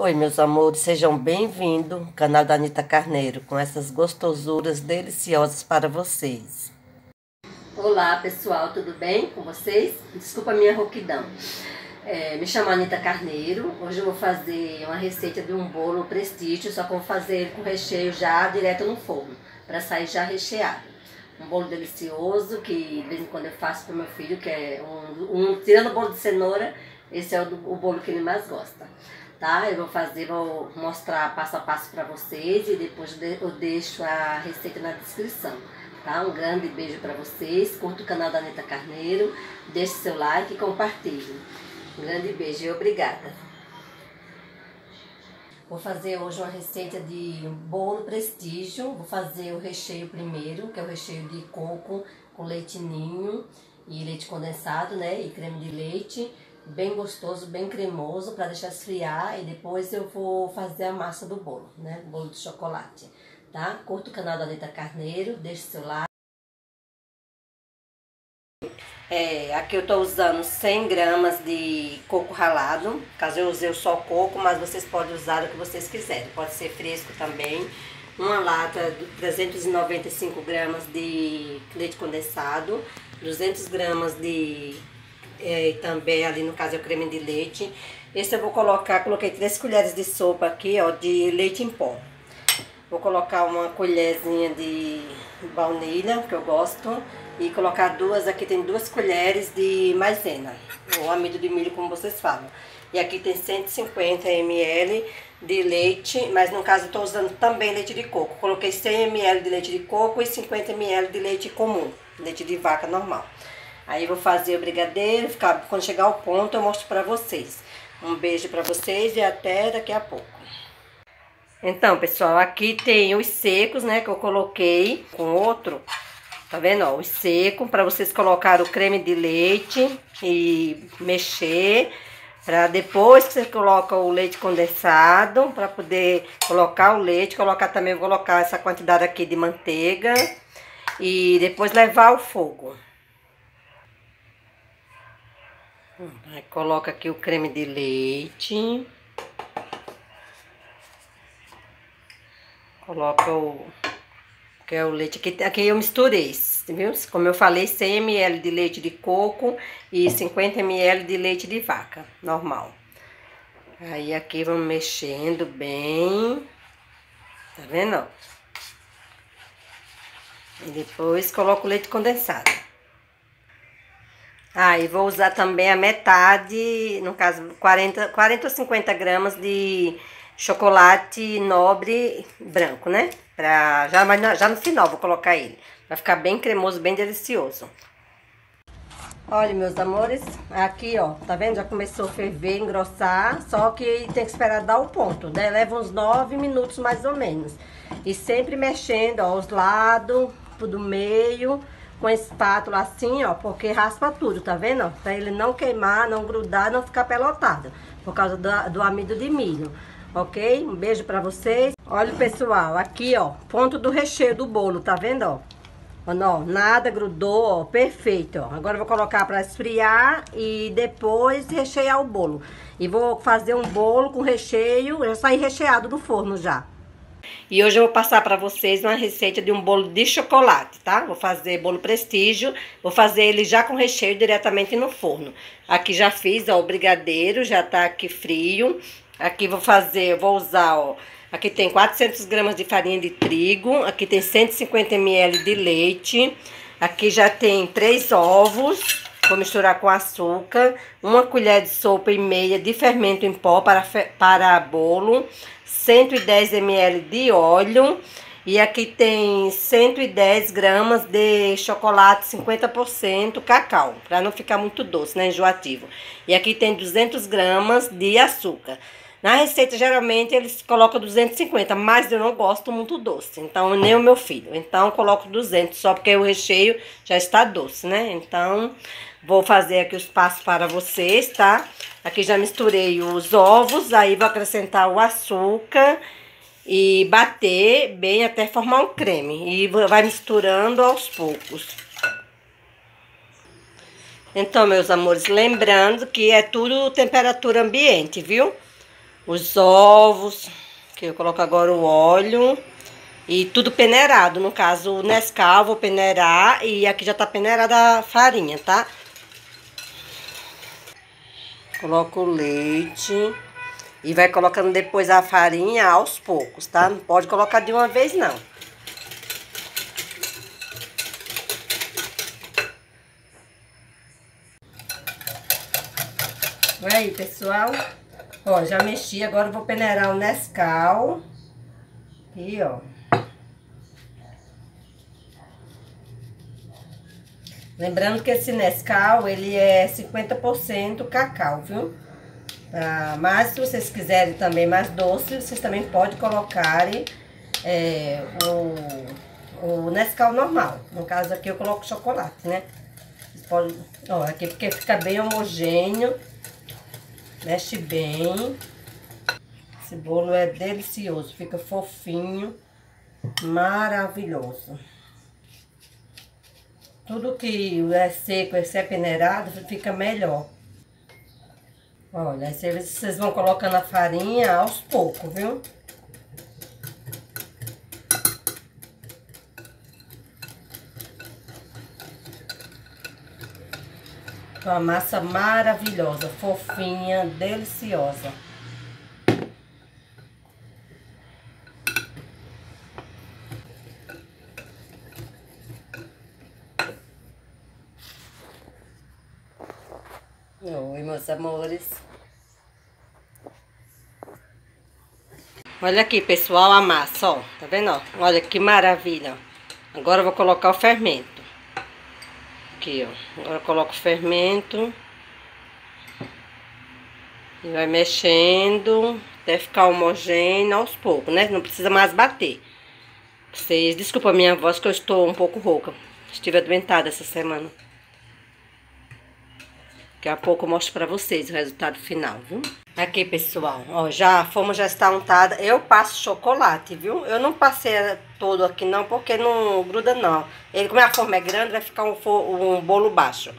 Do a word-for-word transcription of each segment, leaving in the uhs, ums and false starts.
Oi, meus amores, sejam bem-vindos ao canal da Anita Carneiro, com essas gostosuras deliciosas para vocês. Olá, pessoal, tudo bem com vocês? Desculpa a minha rouquidão. É, me chamo Anita Carneiro, hoje eu vou fazer uma receita de um bolo prestígio, só que eu vou fazer com recheio já direto no forno, para sair já recheado. Um bolo delicioso, que de vez em quando eu faço para o meu filho, que é um, um... Tirando o bolo de cenoura, esse é o, o bolo que ele mais gosta. Tá? Eu vou fazer, vou mostrar passo a passo para vocês e depois eu deixo a receita na descrição, tá? Um grande beijo para vocês, curta o canal da Anita Carneiro, deixe seu like e compartilhe. Um grande beijo e obrigada. Vou fazer hoje uma receita de bolo prestígio, vou fazer o recheio primeiro, que é o recheio de coco com leite ninho e leite condensado, né? E creme de leite. Bem gostoso, bem cremoso, para deixar esfriar e depois eu vou fazer a massa do bolo, né? Bolo de chocolate, tá? Curta o canal da Anita Carneiro, deixa seu like. É, aqui eu tô usando cem gramas de coco ralado, caso eu usei só coco, mas vocês podem usar o que vocês quiserem, pode ser fresco também. Uma lata de trezentos e noventa e cinco gramas de leite condensado, duzentas gramas de... É, e também ali no caso é o creme de leite. Esse eu vou colocar, coloquei três colheres de sopa aqui, ó, de leite em pó. Vou colocar uma colherzinha de baunilha, que eu gosto, e colocar duas, aqui tem duas colheres de maisena, ou amido de milho, como vocês falam. E aqui tem cento e cinquenta mililitros de leite, mas no caso eu tô usando também leite de coco. Coloquei cem mililitros de leite de coco e cinquenta mililitros de leite comum, leite de vaca normal. Aí vou fazer o brigadeiro, ficar, quando chegar ao ponto eu mostro pra vocês. Um beijo pra vocês e até daqui a pouco. Então, pessoal, aqui tem os secos, né, que eu coloquei com outro. Tá vendo, ó, os secos, pra vocês colocar o creme de leite e mexer. Pra depois que você coloca o leite condensado, pra poder colocar o leite, colocar também, vou colocar essa quantidade aqui de manteiga. E depois levar ao fogo. Aí coloca aqui o creme de leite. Coloca o... que é o leite aqui. Aqui eu misturei, viu? Como eu falei, cem mililitros de leite de coco e cinquenta mililitros de leite de vaca, normal. Aí aqui vamos mexendo bem. Tá vendo? E depois coloca o leite condensado. Ah, e vou usar também a metade, no caso, quarenta ou cinquenta gramas de chocolate nobre branco, né? Pra, já, mas já no final vou colocar ele. Vai ficar bem cremoso, bem delicioso. Olha, meus amores, aqui, ó, tá vendo? Já começou a ferver, engrossar, só que tem que esperar dar o ponto, né? Leva uns nove minutos mais ou menos. E sempre mexendo, ó, os lados, do meio... Com a espátula assim, ó, porque raspa tudo, tá vendo? Pra ele não queimar, não grudar, não ficar pelotado. Por causa do, do amido de milho, ok? Um beijo pra vocês. Olha, pessoal, aqui, ó, ponto do recheio do bolo, tá vendo, ó? Ó, não, nada grudou, ó, perfeito, ó. Agora eu vou colocar pra esfriar e depois rechear o bolo. E vou fazer um bolo com recheio, já saí recheado do forno já. E hoje eu vou passar para vocês uma receita de um bolo de chocolate, tá? Vou fazer bolo prestígio, vou fazer ele já com recheio diretamente no forno. Aqui já fiz, ó, o brigadeiro, já tá aqui frio. Aqui vou fazer, vou usar, ó, aqui tem quatrocentas gramas de farinha de trigo, aqui tem cento e cinquenta mililitros de leite, aqui já tem três ovos, vou misturar com açúcar, uma colher de sopa e meia de fermento em pó para, para bolo, cento e dez mililitros de óleo e aqui tem cento e dez gramas de chocolate cinquenta por cento cacau, para não ficar muito doce, né, enjoativo. E aqui tem duzentas gramas de açúcar. Na receita geralmente eles colocam duzentos e cinquenta, mas eu não gosto muito doce, então nem o meu filho. Então eu coloco duzentos só porque o recheio já está doce, né? Então vou fazer aqui os passos para vocês, tá? Aqui já misturei os ovos, aí vou acrescentar o açúcar e bater bem até formar um creme. E vai misturando aos poucos. Então, meus amores, lembrando que é tudo temperatura ambiente, viu? os ovos, que eu coloco agora o óleo. E tudo peneirado, no caso o Nescau vou peneirar e aqui já tá peneirada a farinha, tá? Coloco o leite e vai colocando depois a farinha aos poucos, tá? Não pode colocar de uma vez não. Olha aí, pessoal. Ó, já mexi, agora eu vou peneirar o Nescau. Aqui, ó. Lembrando que esse Nescau, ele é cinquenta por cento cacau, viu? Tá? Mas se vocês quiserem também mais doce, vocês também podem colocar é, o, o Nescau normal. No caso aqui eu coloco chocolate, né? Vocês podem, ó, aqui porque fica bem homogêneo. Mexe bem. Esse bolo é delicioso, fica fofinho, maravilhoso. Tudo que é seco, esse é peneirado, fica melhor. Olha, vocês vão colocando a farinha aos poucos, viu? Uma massa maravilhosa, fofinha, deliciosa. Oi, meus amores. Olha aqui, pessoal, a massa, ó. Tá vendo, ó? Olha que maravilha. Agora eu vou colocar o fermento. Aqui, ó. Agora eu coloco o fermento. E vai mexendo até ficar homogêneo aos poucos, né? Não precisa mais bater. Vocês, desculpa a minha voz que eu estou um pouco rouca. Estive adoentada essa semana. Daqui a pouco eu mostro pra vocês o resultado final, viu? Aqui, pessoal, ó, já a forma já está untada. Eu passo chocolate, viu? Eu não passei todo aqui não, porque não gruda não. Ele, como a forma é grande, vai ficar um, um bolo baixo.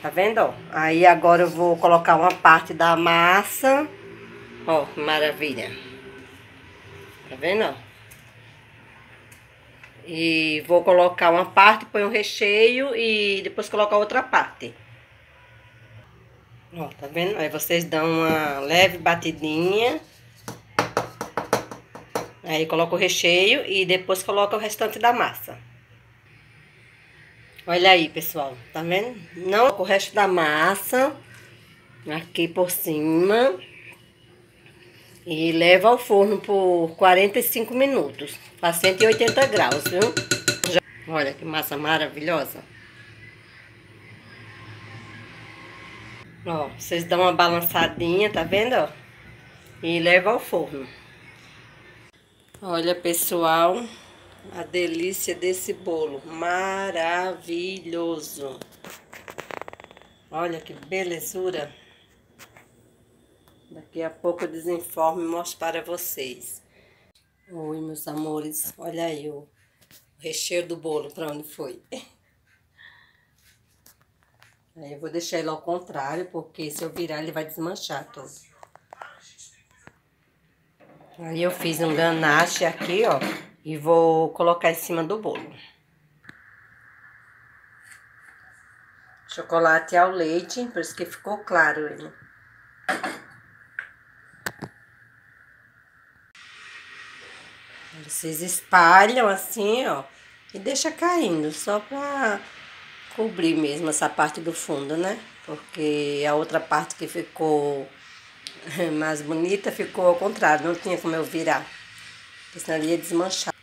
Tá vendo, ó? Aí agora eu vou colocar uma parte da massa. Ó, que maravilha. Tá vendo, ó? E vou colocar uma parte, põe um recheio e depois colocar outra parte. Ó, tá vendo? Aí vocês dão uma leve batidinha. Aí coloca o recheio e depois coloca o restante da massa. Olha aí, pessoal, tá vendo? Não, o resto da massa aqui por cima. E leva ao forno por quarenta e cinco minutos, a cento e oitenta graus, viu? Já... Olha que massa maravilhosa. Ó, vocês dão uma balançadinha, tá vendo, ó? E leva ao forno. Olha, pessoal, a delícia desse bolo. Maravilhoso. Olha que belezura. Daqui a pouco eu desenformo e mostro para vocês. Oi, meus amores. Olha aí o recheio do bolo, pra onde foi. Eu vou deixar ele ao contrário, porque se eu virar ele vai desmanchar todo. Aí eu fiz um ganache aqui, ó, e vou colocar em cima do bolo. Chocolate ao leite, por isso que ficou claro ele. Vocês espalham assim, ó, e deixa caindo, só pra... cobrir mesmo essa parte do fundo, né? Porque a outra parte que ficou mais bonita ficou ao contrário. Não tinha como eu virar, porque senão ele ia desmanchar.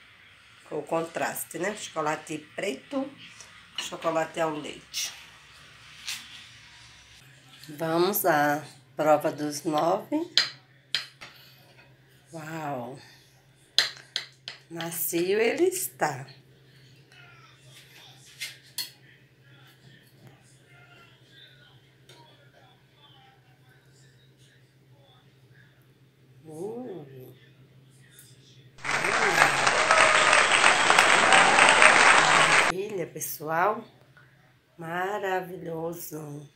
Ficou o contraste, né? Chocolate preto, chocolate ao leite. Vamos à prova dos nove. Uau! Macio ele está. Pessoal, maravilhoso.